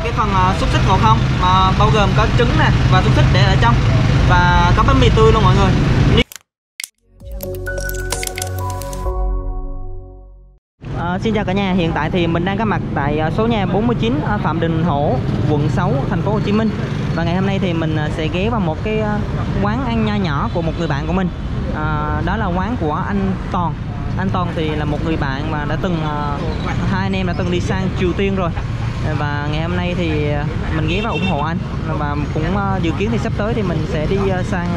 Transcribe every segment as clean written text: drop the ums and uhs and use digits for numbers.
một cái phần xúc xích ngọt không, mà bao gồm có trứng nè và xúc xích để ở trong, và có bánh mì tươi luôn mọi người. Xin chào cả nhà, hiện tại thì mình đang có mặt tại số nhà 49 Phạm Đình Hổ, quận 6, thành phố Hồ Chí Minh. Và ngày hôm nay thì mình sẽ ghé vào một cái quán ăn nho nhỏ của một người bạn của mình. Đó là quán của anh Toàn. Anh Toàn thì là một người bạn mà đã từng, hai anh em đã từng đi sang Triều Tiên rồi. Và ngày hôm nay thì mình ghé vào ủng hộ anh. Và cũng dự kiến thì sắp tới thì mình sẽ đi sang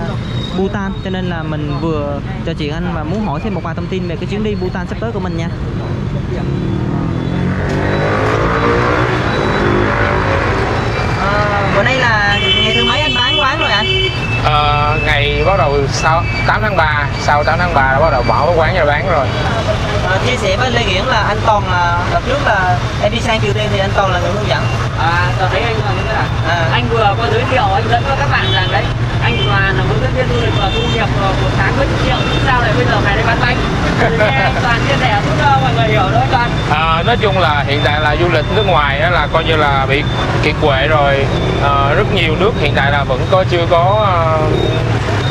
Bhutan, cho nên là mình vừa trò chuyện anh và muốn hỏi thêm một vài thông tin về cái chuyến đi Bhutan sắp tới của mình nha. Bữa nay là ngày thứ mấy anh bán quán rồi anh? Ngày bắt đầu sau 8 tháng 3, sau 8 tháng 3 đã bắt đầu bỏ quán ra bán rồi. Chia sẻ với Lê Nguyễn là anh Toàn là đợt trước là em đi sang Triều Tiên thì anh Toàn là người hướng dẫn. Tao thấy anh là như anh vừa có giới thiệu, anh dẫn cho các bạn rằng đấy, anh Toàn là hướng dẫn viên du lịch và thu nhập của tháng mấy triệu, sao lại bây giờ ngày đây bán bánh? Anh Toàn chia sẻ giúp mọi người hiểu đó Toàn. Nói chung là hiện tại là du lịch nước ngoài đó là coi như là bị kiệt quệ rồi. Rất nhiều nước hiện tại là vẫn có chưa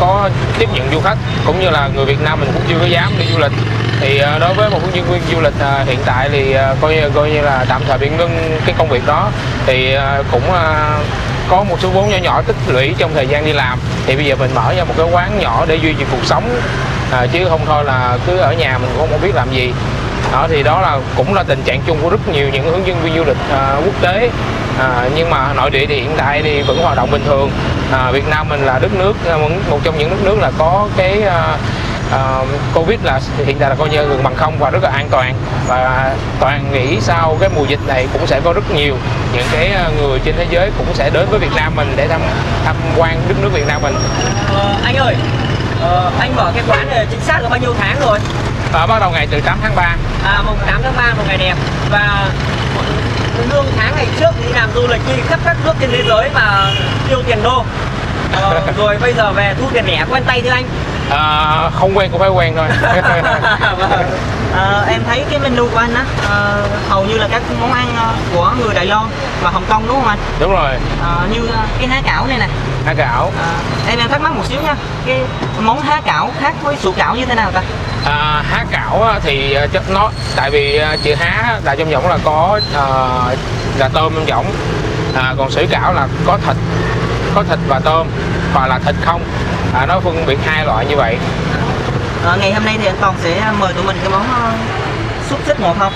có tiếp nhận du khách, cũng như là người Việt Nam mình cũng chưa có dám đi du lịch. Thì đối với một hướng dẫn viên du lịch hiện tại thì coi như là tạm thời bị ngưng cái công việc đó, thì cũng có một số vốn nhỏ nhỏ tích lũy trong thời gian đi làm, thì bây giờ mình mở ra một cái quán nhỏ để duy trì cuộc sống, chứ không thôi là cứ ở nhà mình cũng không biết làm gì đó. Thì đó là cũng là tình trạng chung của rất nhiều những hướng dẫn viên du lịch quốc tế. Nhưng mà nội địa thì hiện tại thì vẫn hoạt động bình thường. Việt Nam mình là đất nước, một trong những đất nước là có cái Covid là hiện tại là coi như gần bằng không và rất là an toàn. Và Toàn nghĩ sau cái mùa dịch này cũng sẽ có rất nhiều những cái người trên thế giới cũng sẽ đến với Việt Nam mình để tham quan đất nước Việt Nam mình. Anh ơi, anh mở cái quán này chính xác là bao nhiêu tháng rồi? Bắt đầu ngày từ 8 tháng 3. Mùng 8 tháng 3 một ngày đẹp. Và lương tháng ngày trước đi làm du lịch đi khắp các nước trên thế giới mà tiêu tiền đô. Rồi bây giờ về thu tiền lẻ quen tay thưa anh? Không quen cũng phải quen thôi. Em thấy cái menu của anh á, hầu như là các món ăn của người Đài Loan và Hồng Kông đúng không anh? Đúng rồi. Như cái há cảo này nè. Há cảo. Em thắc mắc một xíu nha, cái món há cảo khác với sủi cảo như thế nào ta? Há cảo thì chắc nó, tại vì chữ há là trong võng là có là tôm trong võng, còn sủi cảo là có thịt và tôm, hoặc là thịt không. Nó phân biệt hai loại như vậy. Ngày hôm nay thì anh Toàn sẽ mời tụi mình cái món xúc xích ngọt không?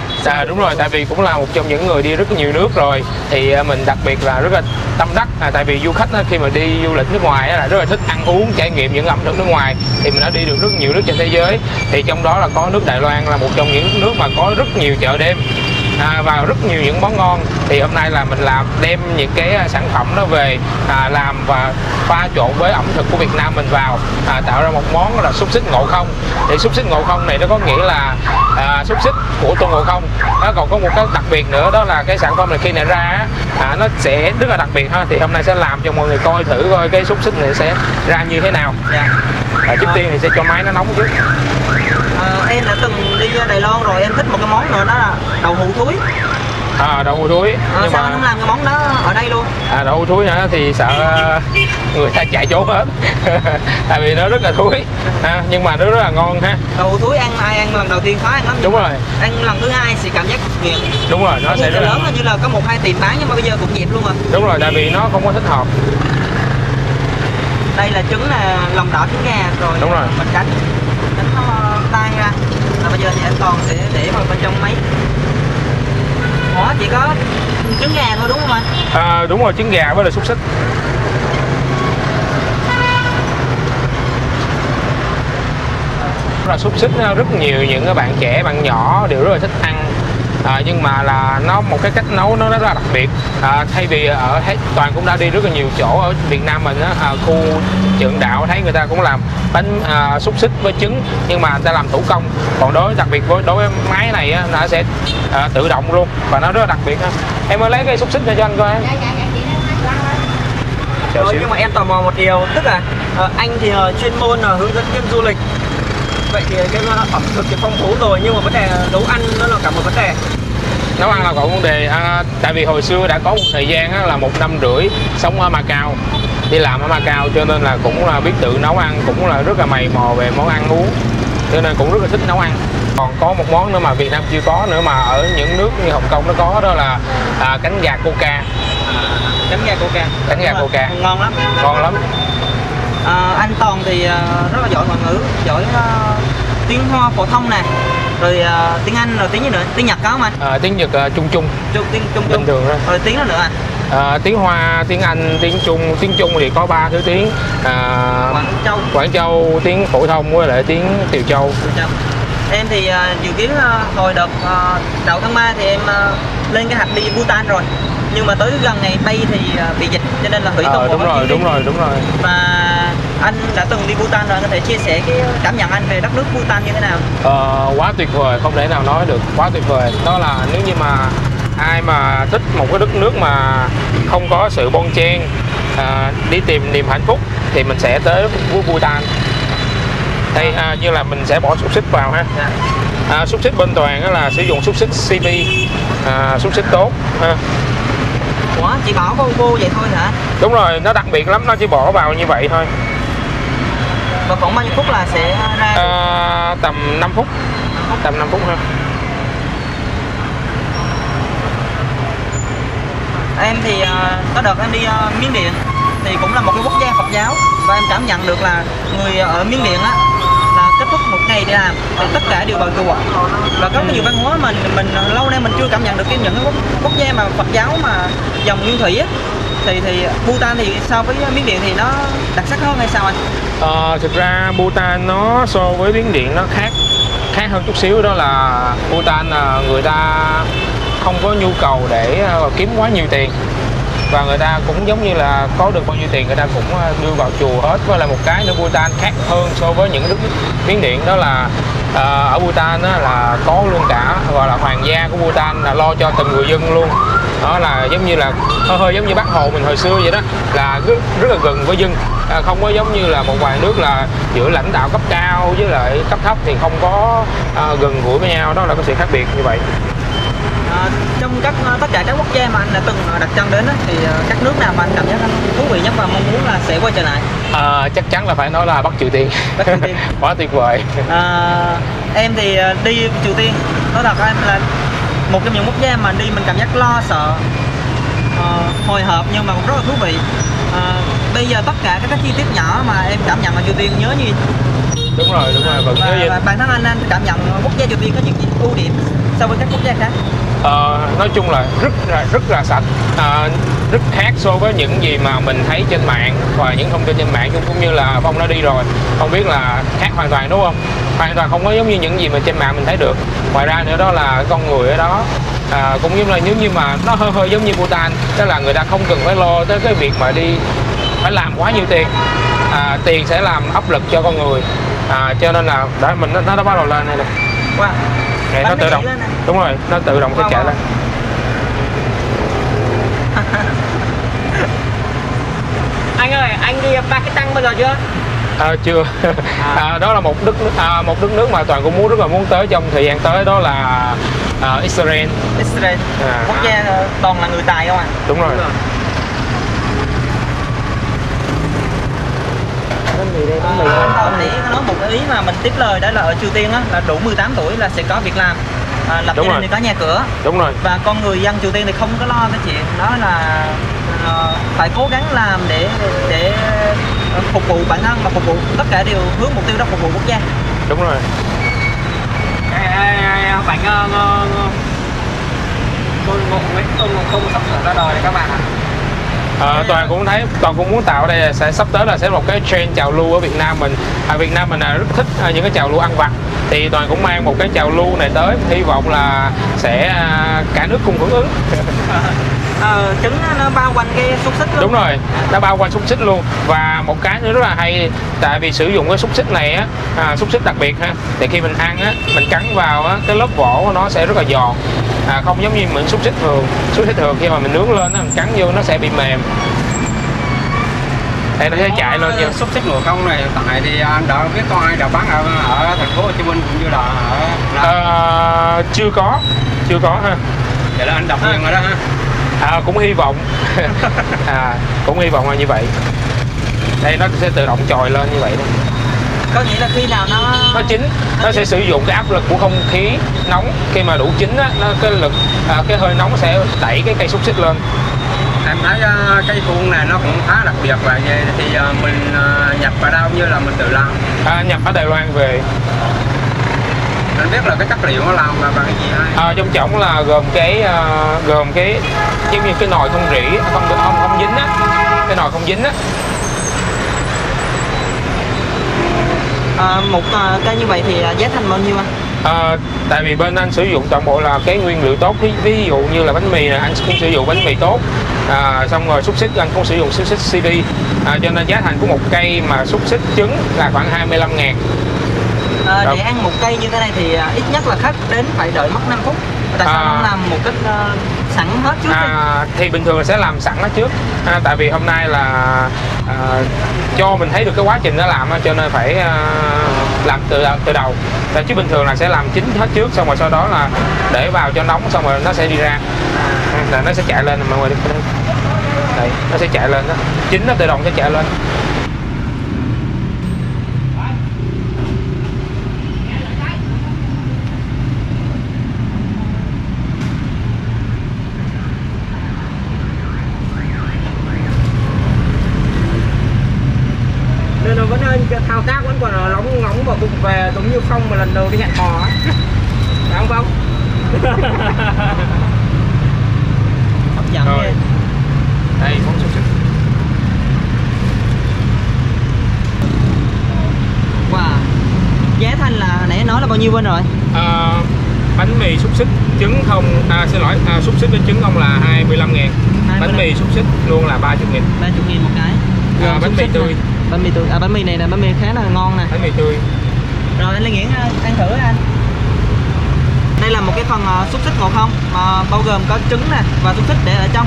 Đúng rồi, tại vì cũng là một trong những người đi rất nhiều nước rồi, thì mình đặc biệt là rất là tâm đắc, tại vì du khách khi mà đi du lịch nước ngoài là rất là thích ăn uống, trải nghiệm những ẩm thực nước ngoài. Thì mình đã đi được rất nhiều nước trên thế giới, thì trong đó là có nước Đài Loan là một trong những nước mà có rất nhiều chợ đêm và rất nhiều những món ngon. Thì hôm nay là mình đem những cái sản phẩm đó về làm và pha trộn với ẩm thực của Việt Nam mình vào, tạo ra một món là xúc xích ngộ không. Thì xúc xích ngộ không này nó có nghĩa là xúc xích của tôm ngộ không. Nó còn có một cái đặc biệt nữa, đó là cái sản phẩm này khi này ra nó sẽ rất là đặc biệt ha. Thì hôm nay sẽ làm cho mọi người coi thử coi cái xúc xích này sẽ ra như thế nào. Trước tiên thì sẽ cho máy nó nóng trước. Em đã từng đi Đài Loan rồi, em thích một cái món nữa đó là đậu hũ thúi. Đậu hũ thúi. Nhưng sao mà anh không làm cái món đó ở đây luôn? Đậu hũ thúi hả, thì sợ người ta chạy trốn hết. Tại vì nó rất là thúi, nhưng mà nó rất là ngon ha. Đậu hũ thúi ăn ai ăn lần đầu tiên khó ăn lắm. Đúng rồi. Ăn lần thứ hai sẽ cảm giác nghiện. Đúng rồi, nó sẽ rất lớn, như là có 1-2 tiệm bán nhưng mà bây giờ cũng dẹp luôn rồi. Đúng rồi, tại vì nó không có thích hợp. Đây là trứng, là lòng đỏ trứng gà rồi. Đúng rồi. Mình đánh nó tan ra. Và bây giờ thì anh Toàn sẽ để vào bên trong máy. Ủa, chỉ có trứng gà thôi đúng không anh? Đúng rồi, trứng gà với là xúc xích. Là xúc xích rất nhiều những bạn trẻ, bạn nhỏ đều rất là thích ăn. Nhưng mà là nó một cái cách nấu nó rất là đặc biệt. Thay vì ở Toàn cũng đã đi rất là nhiều chỗ ở Việt Nam mình á, khu Trượng Đạo thấy người ta cũng làm bánh xúc xích với trứng, nhưng mà người ta làm thủ công. Còn đối với máy này á, nó sẽ tự động luôn và nó rất là đặc biệt ha. Em ơi lấy cái xúc xích cho anh coi. Nhưng mà em tò mò một điều, tức là anh thì chuyên môn là hướng dẫn viên du lịch, vậy thì cái ẩm thực thì phong phú rồi, nhưng mà vấn đề nấu ăn nó là cả một vấn đề. Nấu ăn là còn vấn đề, tại vì hồi xưa đã có một thời gian là 1 năm rưỡi sống ở Macau, đi làm ở Macau, cho nên là cũng là biết tự nấu ăn, cũng là rất là mày mò về món ăn uống, cho nên cũng rất là thích nấu ăn. Còn có một món nữa mà Việt Nam chưa có nữa mà ở những nước như Hồng Kông nó có, đó là cánh gà coca. Cánh gà coca, cánh gà coca ngon lắm, ngon lắm. Anh Toàn thì rất là giỏi ngoại ngữ, giỏi tiếng Hoa phổ thông nè, rồi tiếng Anh, rồi tiếng gì nữa, tiếng Nhật có không anh? Tiếng Nhật chung bình thường đó. Rồi tiếng đó nữa anh? Tiếng Hoa, tiếng Anh, tiếng Trung. Tiếng Trung thì có 3 thứ tiếng, Quảng Châu, tiếng phổ thông với lại tiếng Tiều Châu. Em thì dự kiến hồi đợt đầu tháng 3 thì em lên cái hạt đi Bhutan rồi, nhưng mà tới gần ngày bay thì bị dịch cho nên là hủy toàn bộ. Đúng rồi. Và anh đã từng đi Bhutan rồi, anh có thể chia sẻ cái cảm nhận anh về đất nước Bhutan như thế nào? Quá tuyệt vời, không thể nào nói được, quá tuyệt vời. Đó là nếu như mà ai mà thích một cái đất nước mà không có sự bon chen, đi tìm niềm hạnh phúc thì mình sẽ tới Bhutan. Đây như là mình sẽ bỏ xúc xích vào ha. Xúc xích bên Toàn đó là sử dụng xúc xích CP, xúc xích tốt ha. Ủa, chị bỏ vô vậy thôi hả? Đúng rồi, nó đặc biệt lắm, nó chỉ bỏ vào như vậy thôi. Và khoảng bao nhiêu phút là sẽ ra? Tầm 5 phút. Tầm 5 phút ha. Em thì có đợt em đi Miến Điện thì cũng là một cái quốc gia Phật giáo, và em cảm nhận được là người ở Miến Điện á là kết thúc một ngày để làm thì tất cả đều vào chùa, và có nhiều văn hóa mình lâu nay mình chưa cảm nhận được cái những cái quốc gia mà Phật giáo mà dòng nguyên thủy á, thì Bhutan thì so với Miến Điện thì nó đặc sắc hơn hay sao anh? Thực ra Bhutan nó so với Miến Điện nó khác hơn chút xíu, đó là Bhutan là người ta không có nhu cầu để kiếm quá nhiều tiền, và người ta cũng giống như là có được bao nhiêu tiền người ta cũng đưa vào chùa hết. Với lại một cái nữa Bhutan khác hơn so với những nước Miến Điện, đó là ở Bhutan là có luôn cả gọi là hoàng gia của Bhutan là lo cho từng người dân luôn. Đó là giống như là hơi giống như Bác Hồ mình hồi xưa vậy đó, là rất là gần với dân, không có giống như là một vài nước là giữa lãnh đạo cấp cao với lại cấp thấp thì không có gần gũi với nhau. Đó là cái sự khác biệt như vậy. Trong tất cả các quốc gia mà anh đã từng đặt chân đến thì các nước nào mà anh cảm giác anh thú vị nhất và mong muốn là sẽ quay trở lại? Chắc chắn là phải nói là Bắc Triều Tiên. Bắc Triều Tiên. Quá tuyệt vời. Em thì đi Triều Tiên, nói thật em là một trong những quốc gia mà đi mình cảm giác lo sợ, hồi hộp, nhưng mà cũng rất là thú vị. Bây giờ tất cả các chi tiết nhỏ mà em cảm nhận là Triều Tiên nhớ như... Đúng rồi, vẫn nhớ gì. Bản thân anh cảm nhận quốc gia Triều Tiên có những ưu điểm so với các quốc gia khác? Nói chung là rất là sạch, rất khác so với những gì mà mình thấy trên mạng và những thông tin trên mạng, cũng như là ông đã đi rồi, không biết là khác hoàn toàn đúng không? Hoàn toàn không có giống như những gì mà trên mạng mình thấy được. Ngoài ra nữa đó là con người ở đó cũng giống là nếu như mà nó hơi giống như Bhutan, đó là người ta không cần phải lo tới cái việc mà đi phải làm quá nhiều tiền, tiền sẽ làm áp lực cho con người, cho nên là đó mình nó đã bắt đầu lên này rồi. Wow. Để nó tự động lên này. Đúng rồi, nó tự động sẽ chạy lên. Anh ơi, anh đi Pakistan bao giờ chưa? Chưa. Đó là một đất nước mà Toàn cũng rất là muốn tới trong thời gian tới, đó là Israel. Israel. Quốc gia Toàn là người tài không ạ? Đúng rồi. Anh nghĩ nói một ý mà mình tiếp lời đó là ở Triều Tiên là đủ 18 tuổi là sẽ có việc làm, lập gia đình thì có nhà cửa. Đúng rồi. Và con người dân Triều Tiên thì không có lo cái chuyện đó là phải cố gắng làm để phục vụ bản thân và phục vụ tất cả đều hướng mục tiêu đó phục vụ quốc gia. Đúng rồi. Bản Tôn Ngộ Không sắp sửa ra đời này các bạn ạ. Toàn cũng muốn tạo đây sẽ sắp tới là sẽ một cái trend trào lưu ở Việt Nam mình. Việt Nam mình rất thích những cái trào lưu ăn vặt, thì Toàn cũng mang một cái trào lưu này tới, hy vọng là sẽ cả nước cùng hưởng ứng. Trứng nó bao quanh cái xúc xích luôn. Đúng rồi, nó bao quanh xúc xích luôn. Và một cái nữa rất là hay, tại vì sử dụng cái xúc xích này á, xúc xích đặc biệt ha, thì khi mình ăn á, mình cắn vào á, cái lớp vỏ của nó sẽ rất là giòn, không giống như mình xúc xích thường khi mà mình nướng lên mình cắn vô nó sẽ bị mềm. Đây nó sẽ chạy lên như xúc xích Ngộ Không này, tại thì anh đã biết có ai đã bán ở thành phố Hồ Chí Minh cũng như là chưa có ha. Vậy là anh đọc nhận rồi đó ha. À, cũng hy vọng cũng hy vọng là như vậy. Đây nó sẽ tự động trồi lên như vậy đó. Có nghĩa là khi nào nó chín, nó sẽ sử dụng cái áp lực của không khí nóng. Khi mà đủ chín á, cái hơi nóng sẽ đẩy cái cây xúc xích lên. Em thấy cái khuôn này nó cũng khá đặc biệt, và thì mình nhập vào đâu như là mình tự làm? Nhập ở Đài Loan về. Anh biết là cái chất liệu nó làm là bằng cái gì hay? Trong trọng là gồm cái giống như cái nồi không rỉ, không dính á, cái nồi không dính á. Một cái như vậy thì giá thành bao nhiêu anh? Tại vì bên anh sử dụng toàn bộ là cái nguyên liệu tốt, ví dụ như là bánh mì này, anh cũng sử dụng bánh mì tốt, xong rồi xúc xích anh cũng sử dụng xúc xích CD, cho nên giá thành của một cây mà xúc xích trứng là khoảng 25.000. Để ăn một cây như thế này thì ít nhất là khách đến phải đợi mất 5 phút. Tại sao không làm một cách sẵn hết trước đi? Thì bình thường sẽ làm sẵn nó trước, tại vì hôm nay là cho mình thấy được cái quá trình nó làm, cho nên phải làm từ đầu. Chứ bình thường là sẽ làm chín hết trước, xong rồi sau đó là để vào cho nóng, xong rồi nó sẽ đi ra, là nó sẽ chạy lên mọi người. Đây, nó sẽ chạy lên đó, chín nó tự động sẽ chạy lên. Thao tác vẫn còn là nóng ngóng và bụng về, giống như Phong mà lần đầu đi hẹn hò á. Phải không Phong? Hấp dẫn rồi. Đây, phóng xúc xích. Wow. Giá thành là nãy nói là bao nhiêu bên rồi? Bánh mì xúc xích trứng không, xúc xích với trứng không là 25.000. Bánh mì xúc xích luôn là 30.000. 30.000 một cái. Bánh mì tươi. Bánh mì tươi, bánh mì này là bánh mì khá là ngon nè. Bánh mì tươi. Rồi anh Lê Nguyễn ăn thử anh. Đây là một cái phần xúc xích ngộ không, bao gồm có trứng nè và xúc xích để ở trong,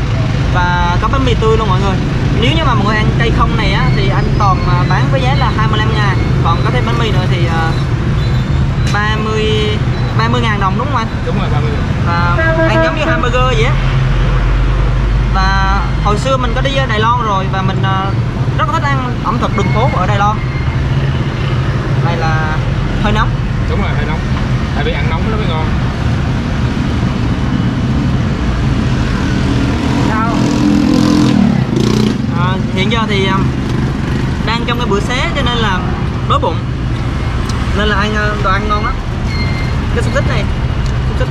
và có bánh mì tươi luôn mọi người. Nếu như mà mọi người ăn cây không này á thì anh Toàn bán với giá là 25.000, còn có thêm bánh mì nữa thì 30.000 đồng đúng không anh? Đúng rồi, 30.000. Và ăn giống như hamburger vậy á. Và hồi xưa mình có đi Đài Loan rồi và mình rất thích ăn ẩm thực đường phố ở Đài Loan. Đây là hơi nóng. Đúng rồi, hơi nóng. Tại vì ăn nóng nó mới ngon. Sao? Hiện giờ thì đang trong cái bữa xế cho nên là đói bụng. Nên là đồ ăn ngon lắm. Cái xúc xích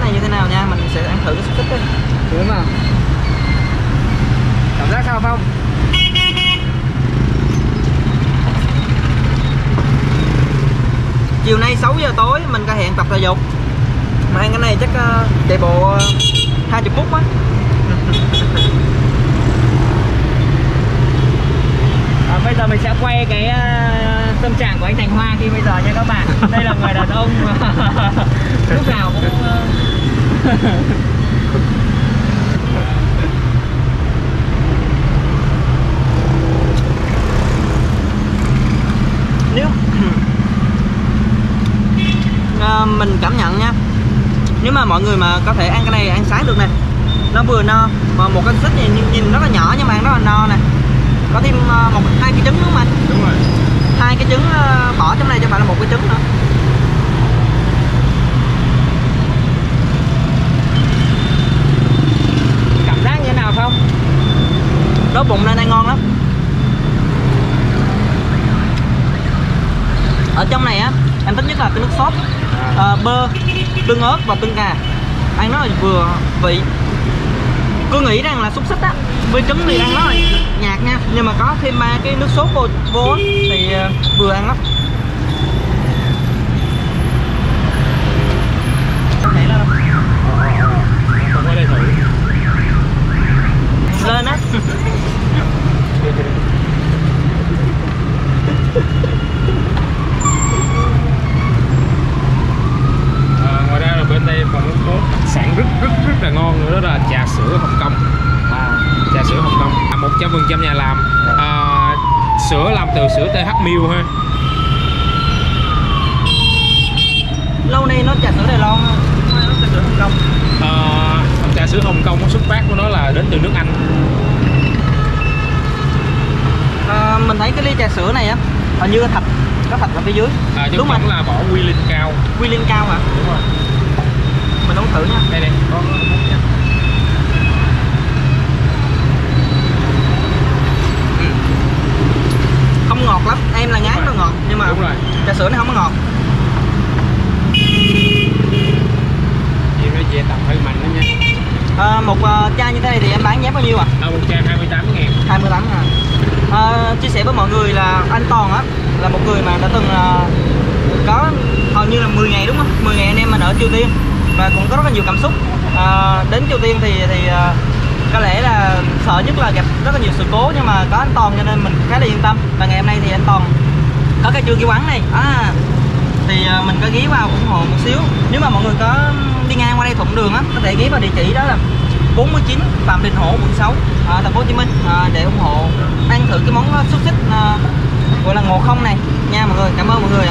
này như thế nào nha, mình sẽ ăn thử cái xúc xích đấy. Thử mà. Cảm giác sao không? Chiều nay 6 giờ tối mình có hẹn tập thể dục. Mà ăn cái này chắc chạy bộ 20 phút quá. Bây giờ mình sẽ quay cái tâm trạng của anh Thành Hoa khi bây giờ nha các bạn. Đây là người đàn ông lúc nào cũng... Mình cảm nhận nha, nếu mà mọi người mà có thể ăn cái này ăn sáng được nè, nó vừa no, mà một cái xích này nhìn rất là nhỏ nhưng mà ăn rất là no nè. Có thêm hai cái trứng đúng không anh? Đúng rồi, hai cái trứng bỏ trong này cho phải là một cái trứng nữa. Cảm giác như thế nào không? Đói bụng lên ăn ngon lắm. Ở trong này á em thích nhất là cái nước sốt, bơ, tương ớt và tương cà, ăn rất là vừa vị. Cứ nghĩ rằng là xúc xích á với trứng thì ăn rất là nhạt nha, nhưng mà có thêm ba cái nước sốt vô thì vừa ăn lắm. Lên á. Sản rất là ngon nữa, đó là trà sữa Hồng Kông. Trà sữa Hồng Kông 100% nhà làm, sữa làm từ sữa THMIL ha. Lâu nay nó trà sữa Đài Loan, trà sữa Hồng Kông. Trà xứ Hồng Kông xuất phát của nó là đến từ nước Anh. Mình thấy cái ly trà sữa này á, hình như có thạch ở phía dưới. Đúng không? Là bỏ quy linh cao. Quy linh cao hả? Đúng rồi. Mình uống thử nha. Đây đây, con uống nha. Không ngọt lắm, em là ngái nó ngọt nhưng mà trà sữa này không có ngọt. Về tập hơi mạnh đó nha. Một chai như thế này thì em bán giá bao nhiêu ạ? Một chai 28.000. 28 à. Chia sẻ với mọi người là anh Toàn á là một người mà đã từng có hầu như là 10 ngày đúng không? 10 ngày anh em mình ở Triều Tiên và cũng có rất là nhiều cảm xúc. Đến Triều Tiên thì có lẽ là sợ nhất là gặp rất là nhiều sự cố, nhưng mà có anh Toàn cho nên mình khá là yên tâm. Và ngày hôm nay thì anh Toàn có cái quán này thì mình có ghé vào ủng hộ một xíu. Nếu mà mọi người có đi ngang qua đây thuận đường á, có thể ghé vào địa chỉ đó là 49 Phạm Đình Hổ, quận 6, thành phố Hồ Chí Minh, để ủng hộ ăn thử cái món xúc xích gọi là ngộ không này nha mọi người. Cảm ơn mọi người.